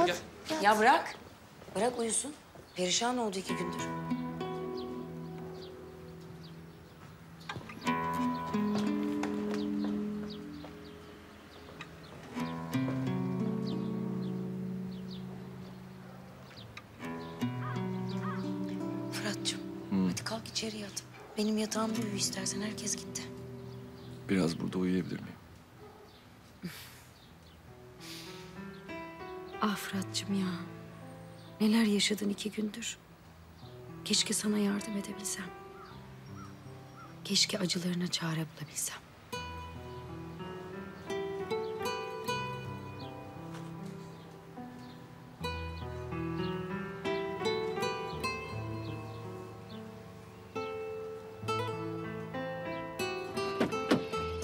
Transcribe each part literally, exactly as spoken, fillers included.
Fırat. Gel, gel. Ya bırak. Bırak uyusun. Perişan oldu iki gündür. Fırat'cığım, hmm. hadi kalk içeri yat. Benim yatağımda uyu istersen. Herkes gitti. Biraz burada uyuyabilir miyim? Ah Fırat'cığım ya. Neler yaşadın iki gündür. Keşke sana yardım edebilsem. Keşke acılarına çare bulabilsem.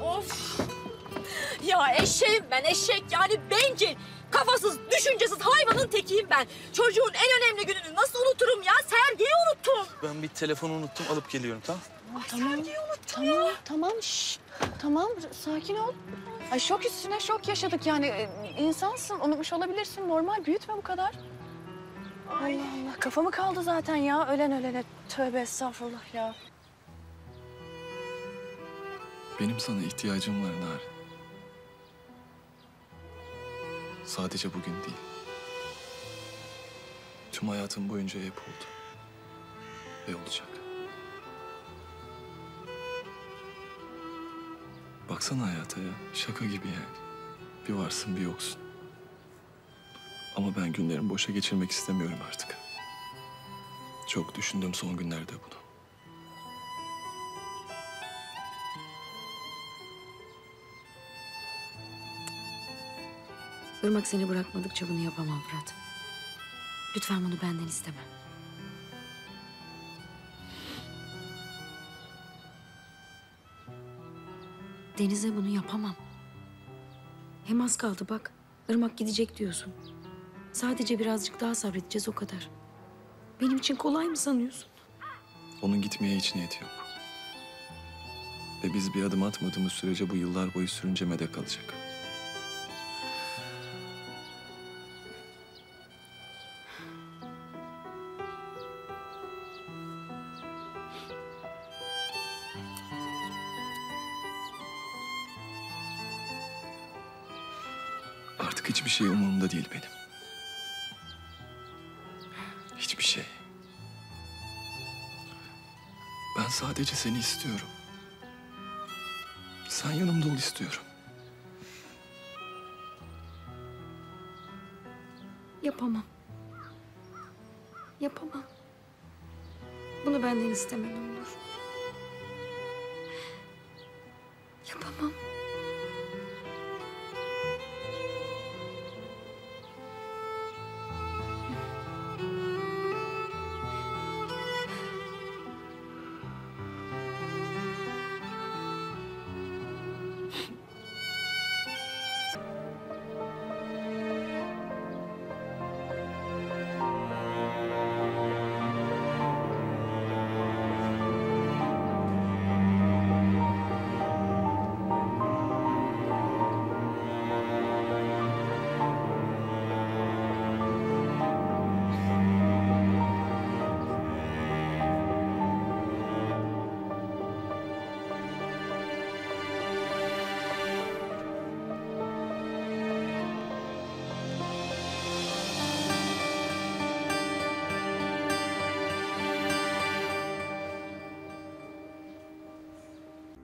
Of! Ya eşeğim ben, eşek yani bencil. Kafasız, düşüncesiz hayvanın tekiyim ben. Çocuğun en önemli gününü nasıl unuturum ya? Sergiyi unuttum. Ben bir telefonu unuttum, alıp geliyorum, tamam? Ay, tamam. Sergiyi unuttum tamam, ya. Tamam, şşş. Tamam, sakin ol. Ay şok üstüne şok yaşadık yani. İnsansın, unutmuş olabilirsin. Normal, büyütme bu kadar. Ay. Allah Allah, kafamı kaldı zaten ya. Ölen ölene. Tövbe estağfurullah ya. Benim sana ihtiyacım var Narin. Sadece bugün değil. Tüm hayatım boyunca hep oldu. Ve olacak. Baksana hayata ya. Şaka gibi yani. Bir varsın bir yoksun. Ama ben günlerimi boşa geçirmek istemiyorum artık. Çok düşündüm son günlerde bunu. Irmak seni bırakmadıkça bunu yapamam Fırat. Lütfen bunu benden isteme. Deniz'e bunu yapamam. Hem az kaldı bak. Irmak gidecek diyorsun. Sadece birazcık daha sabredeceğiz o kadar. Benim için kolay mı sanıyorsun? Onun gitmeye hiç niyeti yok. Ve biz bir adım atmadığımız sürece bu yıllar boyu sürüncemede kalacak. Artık hiçbir şey umurumda değil benim. Hiçbir şey. Ben sadece seni istiyorum. Sen yanımda ol istiyorum. Yapamam. Yapamam. Bunu benden istemen olur. Yapamam.